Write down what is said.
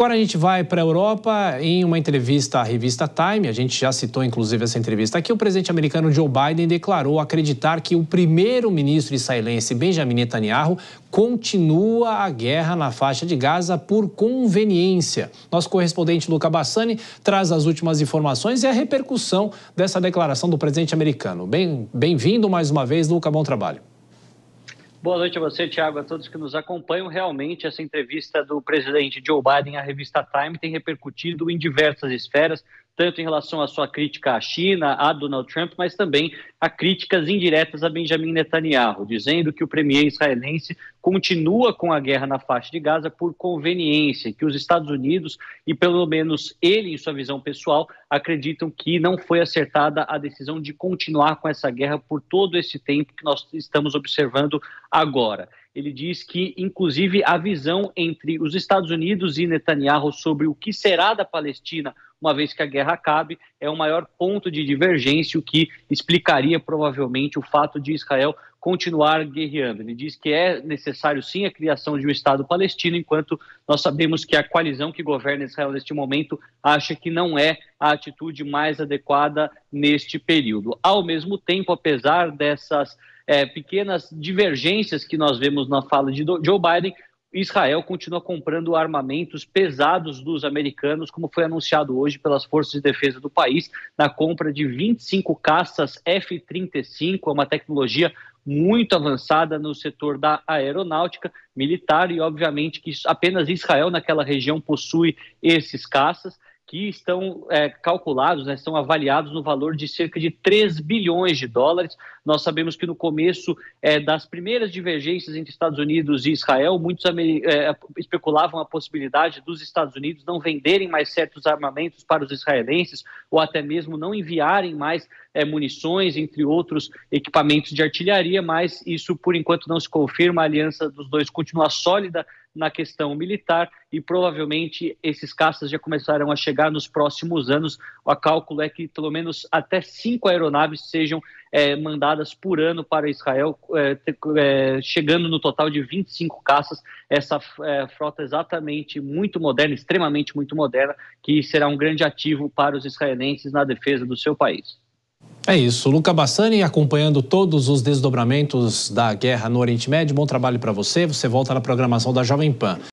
Agora a gente vai para a Europa. Em uma entrevista à revista Time, a gente já citou inclusive essa entrevista aqui, o presidente americano Joe Biden declarou acreditar que o primeiro-ministro israelense Benjamin Netanyahu continua a guerra na faixa de Gaza por conveniência. Nosso correspondente Luca Bassani traz as últimas informações e a repercussão dessa declaração do presidente americano. Bem-vindo mais uma vez, Luca, bom trabalho. Boa noite a você, Thiago, a todos que nos acompanham. Realmente, essa entrevista do presidente Joe Biden à revista Time tem repercutido em diversas esferas, tanto em relação à sua crítica à China, a Donald Trump, mas também a críticas indiretas a Benjamin Netanyahu, dizendo que o premier israelense continua com a guerra na faixa de Gaza por conveniência, que os Estados Unidos, e pelo menos ele em sua visão pessoal, acreditam que não foi acertada a decisão de continuar com essa guerra por todo esse tempo que nós estamos observando agora. Ele diz que, inclusive, a visão entre os Estados Unidos e Netanyahu sobre o que será da Palestina, uma vez que a guerra acabe, é o maior ponto de divergência, o que explicaria provavelmente o fato de Israel continuar guerreando. Ele diz que é necessário sim a criação de um Estado palestino, enquanto nós sabemos que a coalizão que governa Israel neste momento acha que não é a atitude mais adequada neste período. Ao mesmo tempo, apesar dessas pequenas divergências que nós vemos na fala de Joe Biden, Israel continua comprando armamentos pesados dos americanos, como foi anunciado hoje pelas forças de defesa do país, na compra de 25 caças F-35, é uma tecnologia muito avançada no setor da aeronáutica militar, e obviamente que apenas Israel naquela região possui esses caças, que estão calculados, né, estão avaliados no valor de cerca de 3 bilhões de dólares. Nós sabemos que no começo das primeiras divergências entre Estados Unidos e Israel, muitos especulavam a possibilidade dos Estados Unidos não venderem mais certos armamentos para os israelenses, ou até mesmo não enviarem mais munições, entre outros equipamentos de artilharia, mas isso por enquanto não se confirma. A aliança dos dois continua sólida na questão militar, e provavelmente esses caças já começarão a chegar nos próximos anos. O cálculo é que pelo menos até 5 aeronaves sejam mandadas por ano para Israel, chegando no total de 25 caças, essa frota exatamente muito moderna, extremamente muito moderna, que será um grande ativo para os israelenses na defesa do seu país. É isso, Luca Bassani acompanhando todos os desdobramentos da guerra no Oriente Médio. Bom trabalho para você volta na programação da Jovem Pan.